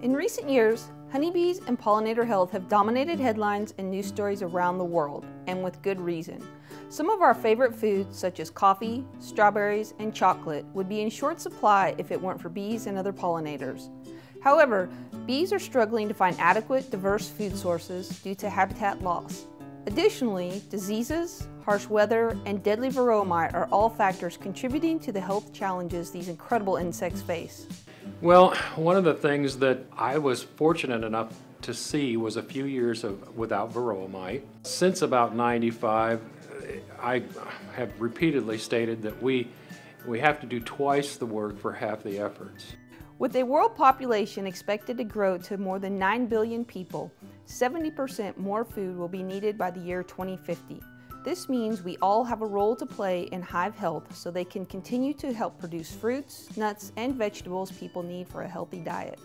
In recent years, honeybees and pollinator health have dominated headlines and news stories around the world, and with good reason. Some of our favorite foods, such as coffee, strawberries, and chocolate, would be in short supply if it weren't for bees and other pollinators. However, bees are struggling to find adequate, diverse food sources due to habitat loss. Additionally, diseases, harsh weather, and deadly varroa mite are all factors contributing to the health challenges these incredible insects face. Well, one of the things that I was fortunate enough to see was a few years without varroa mite. Since about 95, I have repeatedly stated that we have to do twice the work for half the efforts. With a world population expected to grow to more than 9 billion people, 70% more food will be needed by the year 2050. This means we all have a role to play in hive health so they can continue to help produce fruits, nuts, and vegetables people need for a healthy diet.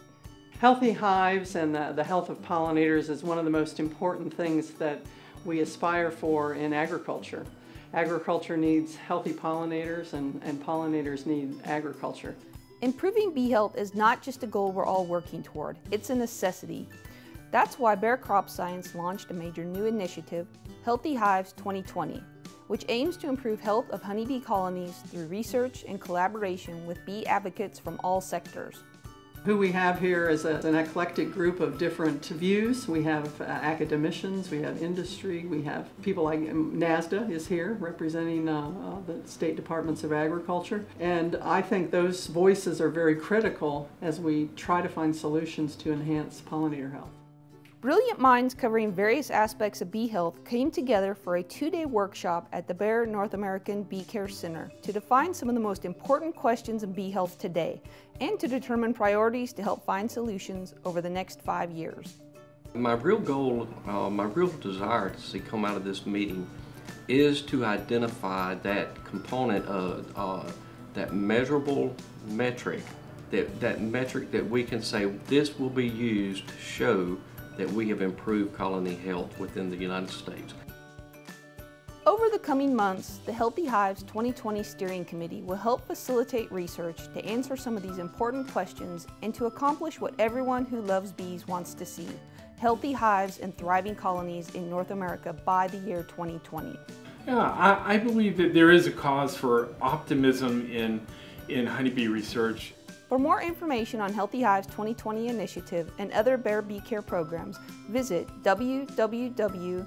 Healthy hives and the health of pollinators is one of the most important things that we aspire for in agriculture. Agriculture needs healthy pollinators and pollinators need agriculture. Improving bee health is not just a goal we're all working toward, it's a necessity. That's why Bear Crop Science launched a major new initiative, Healthy Hives 2020, which aims to improve health of honeybee colonies through research and collaboration with bee advocates from all sectors. Who we have here is an eclectic group of different views. We have academicians, we have industry, we have people like NASDA is here representing the State Departments of Agriculture. And I think those voices are very critical as we try to find solutions to enhance pollinator health. Brilliant minds covering various aspects of bee health came together for a two-day workshop at the Bayer North American Bee Care Center to define some of the most important questions in bee health today and to determine priorities to help find solutions over the next 5 years. My real goal, my real desire to see come out of this meeting is to identify that component of that measurable metric, that metric that we can say this will be used to show that we have improved colony health within the United States. Over the coming months, the Healthy Hives 2020 Steering Committee will help facilitate research to answer some of these important questions and to accomplish what everyone who loves bees wants to see, healthy hives and thriving colonies in North America by the year 2020. Yeah, I believe that there is a cause for optimism in honeybee research. For more information on Healthy Hives 2020 initiative and other Bayer Bee Care programs, visit www.behealth.bayer.us.